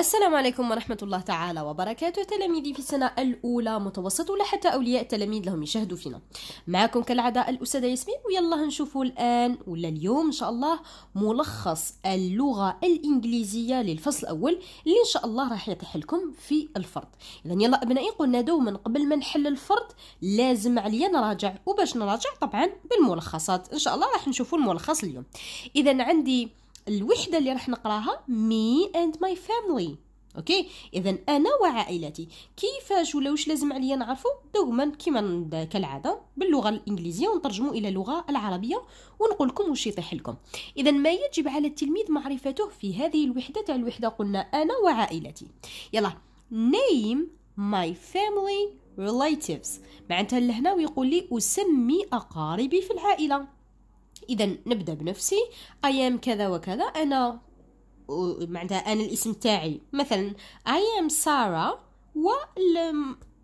السلام عليكم ورحمة الله تعالى وبركاته. تلاميذي في السنة الأولى متوسط ولا حتى أولياء التلاميذ لهم يشاهدوا فينا. معكم كالعادة الأستاذة ياسمين، ويلا هنشوفوا الآن ولا اليوم إن شاء الله ملخص اللغة الإنجليزية للفصل الأول اللي إن شاء الله راح يتحلكم في الفرد. إذا يلا أبنائي، قلنا دوما قبل ما نحل الفرد لازم عليا نراجع، وباش نراجع طبعا بالملخصات. إن شاء الله راح نشوفوا الملخص اليوم. إذا عندي الوحدة اللي راح نقراها me and my family. اوكي، اذا انا وعائلتي. كيفاش ولا واش لازم عليا نعرفو؟ دوما كيما كالعاده باللغه الانجليزيه ونترجمو الى اللغه العربيه ونقول لكم واش يطيح لكم. اذا ما يجب على التلميذ معرفته في هذه الوحده، تاع الوحده قلنا انا وعائلتي. يلا name my family relatives، معناتها لهنا ويقول لي اسمي اقاربي في العائله. إذا نبدأ بنفسي، I am كذا وكذا، أنا معناتها أنا الاسم تاعي، مثلا I am Sarah و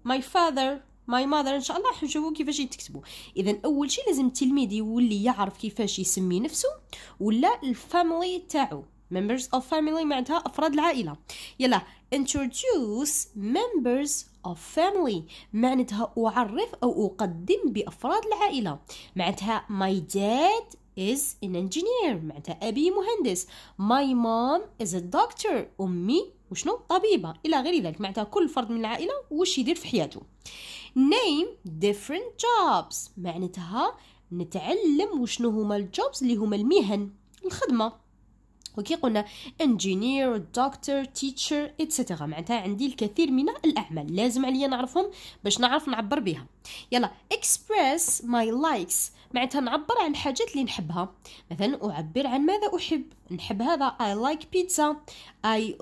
my father my mother. إن شاء الله حنشوفوا كيفاش يتكتبوا. إذا أول شيء لازم التلميذ يولي يعرف كيفاش يسمي نفسه ولا الفاميلي تاعو، members of family معناتها أفراد العائلة. يلا introduce members of family، معناتها أعرف أو أقدم بأفراد العائلة. معناتها my dad is an engineer، معناتها أبي مهندس. my mom is a doctor، أمي وشنو طبيبة، إلى غير ذلك. معناتها كل فرد من العائلة وش يدير في حياته. name different jobs، معناتها نتعلم وشنو هما الجوبز اللي هما المهن الخدمة. اوكي، قلنا انجينير، دكتور، تيتشر، اتسيتيرا، معناتها عندي الكثير من الاعمال لازم عليا نعرفهم باش نعرف نعبر بها. يلا express my likes، معناتها نعبر عن الحاجات اللي نحبها. مثلا اعبر عن ماذا احب، نحب هذا I like pizza I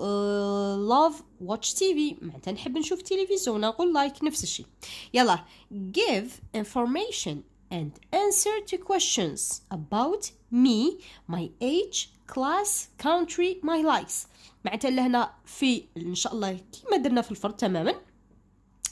love watch TV، معناتها نحب نشوف تلفزيون، نقول like نفس الشيء. يلا give information and answer to questions about me, my age, class, country, my likes. معناتها لهنا في ان شاء الله كيما درنا في الفرد تماما،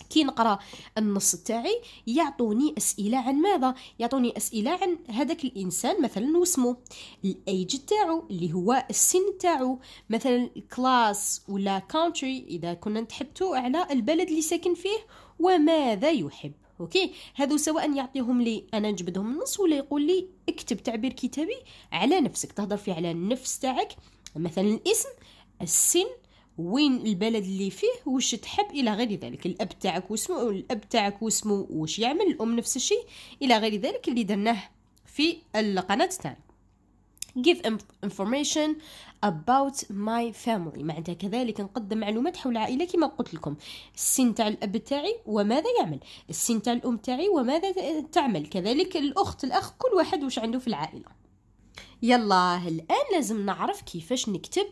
كي نقرا النص تاعي يعطوني اسئله عن ماذا، يعطوني اسئله عن هذاك الانسان مثلا واسمه، الايج تاعو اللي هو السن تاعو، مثلا كلاس ولا كونتري اذا كنا نتحدثوا على البلد اللي ساكن فيه، وماذا يحب. اوكي، هذو سواء يعطيهم لي انا نجبدهم النص ولا يقول لي اكتب تعبير كتابي على نفسك، تهضر فيه على النفس تاعك، مثلا الاسم، السن، وين البلد اللي فيه، وش تحب، الى غير ذلك. الاب تاعك واسمه، الاب تاعك واسمه، وش يعمل، الام نفس الشيء، الى غير ذلك اللي درناه في القناه تاعنا. give information about my family، معناتها كذلك نقدم معلومات حول العائله كما قلت لكم، السن تاع الاب تاعي وماذا يعمل، السن تاع الام تاعي وماذا تعمل، كذلك الاخت، الاخ، كل واحد واش عنده في العائله. يلا الان لازم نعرف كيفاش نكتب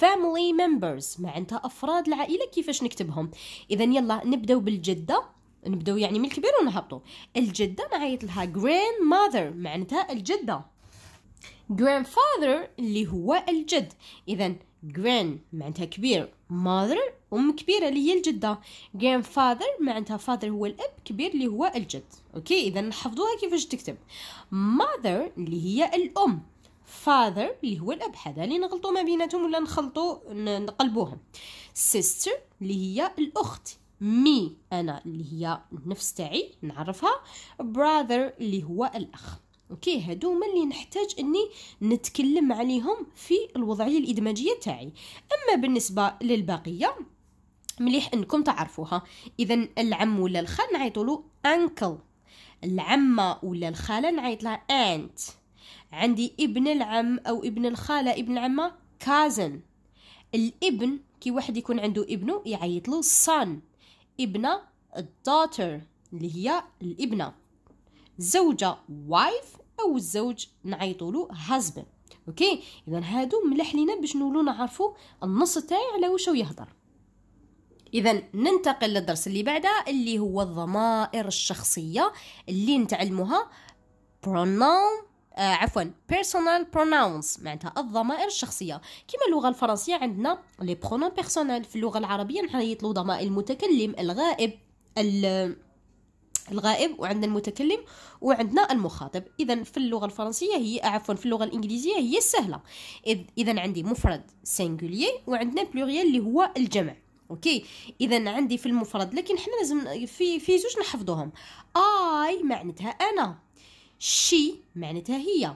family members، معناتها افراد العائله كيفاش نكتبهم. اذا يلا نبداو بالجده، نبداو يعني من الكبير ونهبطوا. الجده نعيط لها grandmother، معناتها الجده. grandfather اللي هو الجد، إذا grand معناتها كبير، mother أم كبيرة اللي هي الجدة، grandfather معناتها father هو الأب، كبير اللي هو الجد. أوكي، إذا نحفظوها كيفاش تكتب. mother اللي هي الأم، father اللي هو الأب، هذا اللي نغلطوا ما بيناتهم ولا نخلطوا نقلبوهم. sister اللي هي الأخت، me أنا اللي هي النفس تاعي نعرفها، brother اللي هو الأخ. اوكي، هادو هما اللي نحتاج اني نتكلم عليهم في الوضعيه الادماجيه تاعي. اما بالنسبه للبقيه مليح انكم تعرفوها. اذا العم ولا الخال نعيطوا له انكل، العمه ولا الخاله نعيط لها انت. عندي ابن العم او ابن الخاله، ابن العمه كازن. الابن كي واحد يكون عنده ابنه يعيط له صن، ابنه الدوتر اللي هي الابنه، زوجة وايف أو الزوج نعيطوا له husband. أوكي، إذا هادو ملح لينا باش نولو نعرفو النص تاعي على واش يهضر. إذا ننتقل للدرس اللي بعده اللي هو الضمائر الشخصية اللي نتعلموها personal pronouns، معناتها الضمائر الشخصية. كما اللغة الفرنسية عندنا لي برونون بيرسونيل، في اللغة العربية نعيطلو ضمائر المتكلم، الغائب، الغائب، وعندنا المتكلم، وعندنا المخاطب. إذا في اللغة الفرنسية هي عفوا في اللغة الإنجليزية هي السهلة. إذا عندي مفرد سينجولي وعندنا بلوريال اللي هو الجمع. اوكي، اذا عندي في المفرد، لكن حنا لازم في زوج نحفظوهم. اي معناتها انا، شي معناتها هي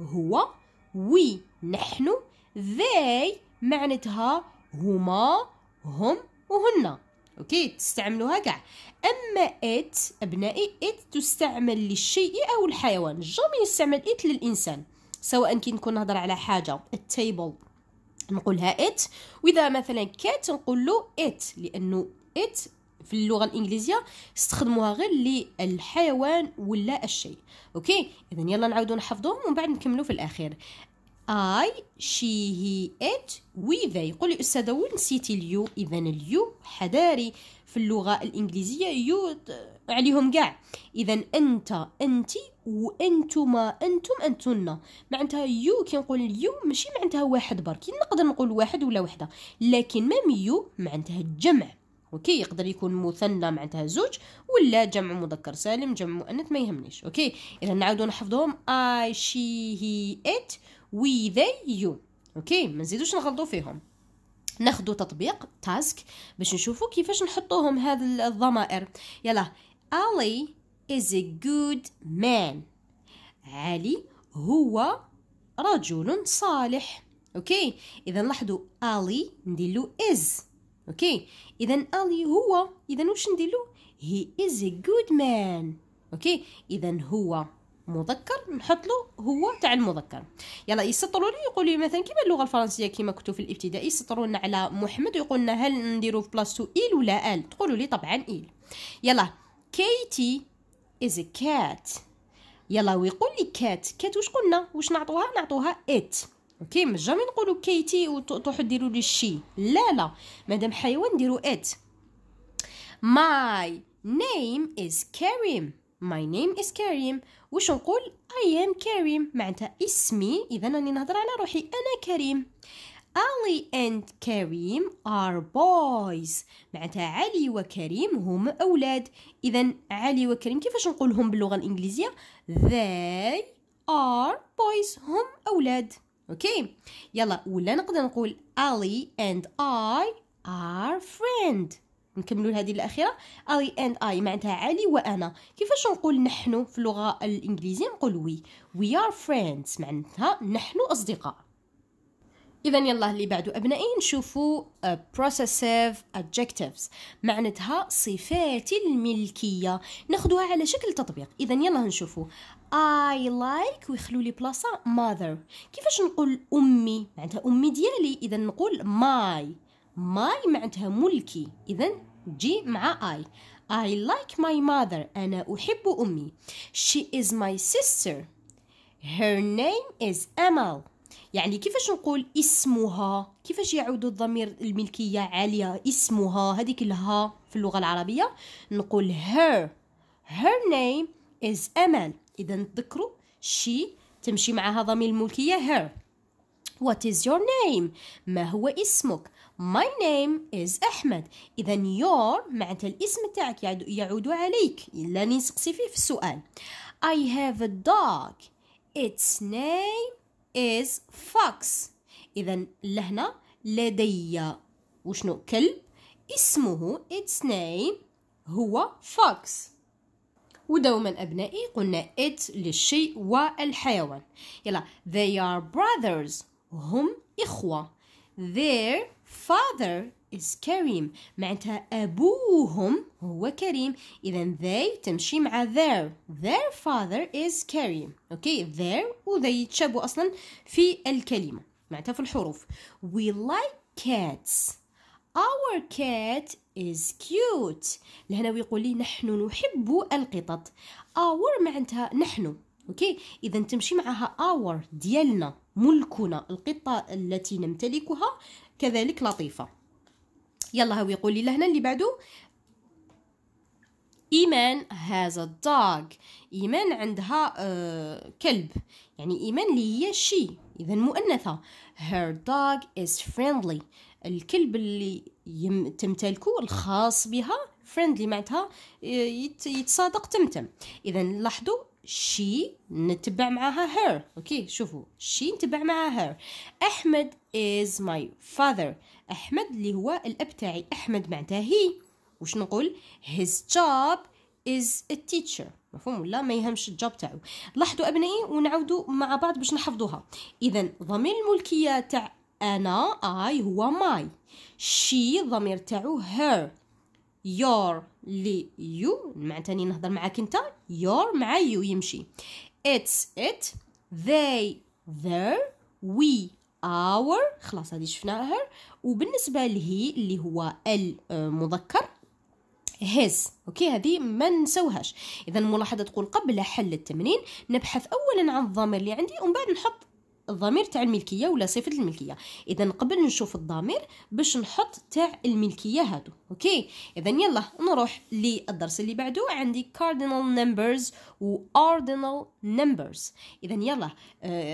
هو، وي نحن، ذي معناتها هما هم وهن. اوكي، تستعملوها كاع. اما ات ابنائي، ات تستعمل للشيء او الحيوان، جامي يستعمل ات للانسان، سواء كي نكون نهضر على حاجه التيبل نقولها ات، واذا مثلا كات نقول له ات، لانه ات في اللغه الانجليزيه استخدموها غير للحيوان ولا الشيء. اوكي، اذا يلا نعاودوا نحفظوهم ومن بعد نكملوا في الاخير. اي، شي، هي، ات، وي، ذي. يقول لي استاذه وين نسيتي اليو؟ اذا اليو حذاري في اللغه الانجليزيه، يو عليهم كاع. اذا انت، انت، وانتما، انتم، انتن. معناتها يو كي نقول اليو ماشي معناتها واحد برك، نقدر نقول واحد ولا وحده، لكن مام يو معناتها الجمع. اوكي، يقدر يكون مثنى معناتها زوج، ولا جمع مذكر سالم، جمع مؤنث، ما يهمنيش. اوكي، اذا نعاودو نحفظوهم. اي، شي، هي، ات، وي، ذي، يو. اوكي، ما نزيدوش نغلطو فيهم. ناخدو تطبيق تاسك باش نشوفو كيفاش نحطوهم هاد الضمائر. يلا، علي is a good man. علي هو رجل صالح. اوكي، اذا لاحظوا علي نديرلو is. اوكي، اذا علي هو، اذا واش نديرلو؟ he is a good man. اوكي، اذا هو مذكر، نحط له هو تاع المذكر. يلا يسطروا لي، يقولوا لي مثلا كيما اللغه الفرنسيه كيما كنتو في الابتدائي يسطروا لنا على محمد ويقول لنا هل نديروا في بلاصتو ايل ولا ال؟ تقولوا لي طبعا ايل. يلا كيتي is a cat. يلا ويقول لي كات، كات واش قلنا؟ واش نعطوها؟ نعطوها ات. اوكي، مش جامي نقولوا كيتي وتروحوا ديروا لي شي، لا لا، مادام حيوان ديروا ات. my name is Karim. My name is Karim. واش نقول؟ I am Karim. معناتها اسمي، إذا راني نهضر على روحي، أنا كريم. Ali and Karim are boys. معناتها علي وكريم هم أولاد. إذا علي وكريم كيفاش نقولهم باللغة الإنجليزية؟ They are boys. هم أولاد. أوكي، يلا ولا نقدر نقول Ali and I are friends. نكملوا هذه الاخيره. I and I معناتها علي وانا. كيفاش نقول نحن في اللغه الانجليزيه؟ نقول وي، وي ار فريندز، معناتها نحن اصدقاء. اذا يلا اللي بعدو ابنائي نشوفوا possessive adjectives، معناتها صفات الملكيه، ناخذوها على شكل تطبيق. اذا يلا نشوفوا I like ويخلوا لي بلاصه mother. كيفاش نقول امي؟ معناتها امي ديالي، اذا نقول my. ماي معناتها ملكي، إذا جي مع آي. I like my mother. أنا أحب أمي. She is my sister. Her name is Amal. يعني كيفاش نقول اسمها؟ كيفاش يعود الضمير الملكية عليها؟ اسمها، هذيك الها في اللغة العربية نقول her. Her name is Amal. إذا تذكروا she تمشي معها ضمير الملكية her. What is your name؟ ما هو اسمك؟ My name is أحمد. إذا your معناتها الاسم تاعك يعود عليك، إلا نسقسي فيه في السؤال. I have a dog. Its name is Fox. إذا لهنا لدي وشنو؟ كلب، اسمه its name هو Fox. ودوما أبنائي قلنا it للشيء والحيوان. يلا they are brothers. هم إخوة. their father is Karim. معناتها أبوهم هو كريم. إذا they تمشي مع their. their father is Karim. أوكي، their و they يتشابوا أصلا في الكلمة، معناتها في الحروف. we like cats. our cat is cute. لهنا ويقول لي نحن نحب القطط. our معناتها نحن. أوكي، إذا تمشي معها our ديالنا، ملكنا، القطة التي نمتلكها، كذلك لطيفة. يلا هو يقول لي لهنا اللي بعده إيمان has a dog. إيمان عندها كلب، يعني إيمان اللي هي she، إذا مؤنثة. her dog is friendly. الكلب اللي تمتلكه الخاص بها فريندلي معناتها يتصادق تمتم. اذا لاحظوا شي نتبع معاها هير. اوكي شوفوا شي نتبع معاها هير. احمد is my father. احمد اللي هو الاب تاعي. احمد معناتها هي. واش نقول his job is a teacher. مفهوم ولا ما يهمش الجاب تاعو. لاحظوا ابنائي ونعاودوا مع بعض باش نحفظوها. اذا ضمير الملكيه تاع انا اي هو ماي. شي ضمير تاعو هير. your لي يو معنتاني نهضر معاك انت. your مع يو يمشي. it's it. they their. we our. خلاص هذه شفناها. وبالنسبه لهي اللي هو المذكر his. اوكي هذه ما نسوهاش. اذا ملاحظه تقول قبل حل التمرين نبحث اولا عن الضمير اللي عندي ومن بعد نحط الضمير تاع الملكيه ولا صفه الملكيه. اذا قبل نشوف الضمير باش نحط تاع الملكيه هادو. اوكي اذا يلا نروح للدرس اللي بعده. عندي cardinal numbers و ordinal numbers. اذا يلا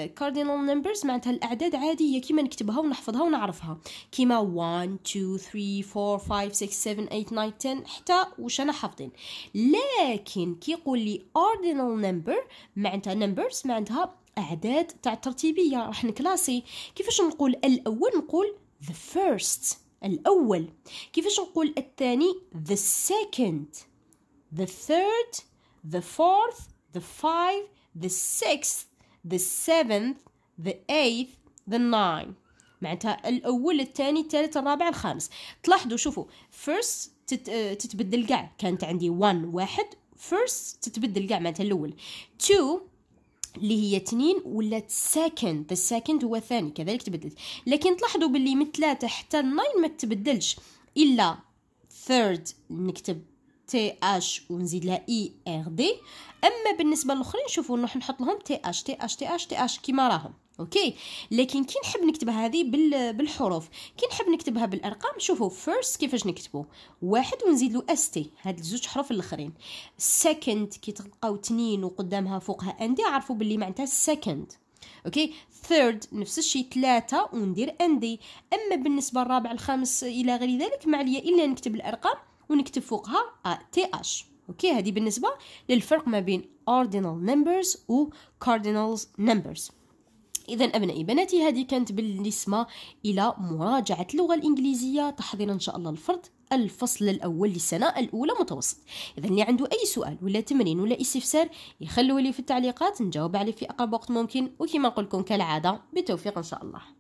cardinal numbers معناتها الاعداد عاديه كيما نكتبها ونحفظها ونعرفها كيما 1 2 3 4 5 6 7 8 9 10 حتى واش انا حافظين. لكن كي يقول لي ordinal number معناتها numbers معناتها أعداد تاع الترتيبية. راح نكلاسي. كيفاش نقول الأول؟ نقول the first الأول. كيفاش نقول الثاني؟ the second. the third the fourth the five the sixth the seventh the eighth the nine. معناتها الأول الثاني الثالث الرابع الخامس. تلاحظوا شوفوا first تتبدل كاع. كانت عندي 1 first تتبدل كاع معناتها الأول. 2 اللي هي اثنين ولات second. the second هو ثاني كذلك تبدلت. لكن تلاحظوا باللي من 3 حتى 9 ما تبدلش الا third نكتب تي اش ونزيد لها اي ار دي. اما بالنسبه للاخرين شوفوا نروح نحط لهم تي اش تي اش تي اش تي اش كيما راهم. اوكي لكن كي نحب نكتبها هذه بالحروف كي نحب نكتبها بالارقام شوفوا first كيفاش نكتبوا 1 ونزيد له اس تي هاد الزوج حروف الاخرين. second كي تلقاو 2 وقدامها فوقها اندي عرفوا باللي معناتها second. اوكي ثيرد نفس الشيء 3 وندير اندي. اما بالنسبه للرابع الخامس الى غير ذلك ما عليا الا نكتب الارقام ونكتب فوقها تي اش. اوكي هذه بالنسبه للفرق ما بين ordinal numbers و cardinal numbers. إذا أبنائي بناتي هذه كانت بالنسبة إلى مراجعة اللغة الإنجليزية تحضير إن شاء الله الفرد الفصل الأول للسنة الأولى متوسط. إذا اللي عنده أي سؤال ولا تمرين ولا استفسار يخلوه لي في التعليقات نجاوب عليه في أقرب وقت ممكن. وكما نقول لكم كالعادة بالتوفيق إن شاء الله.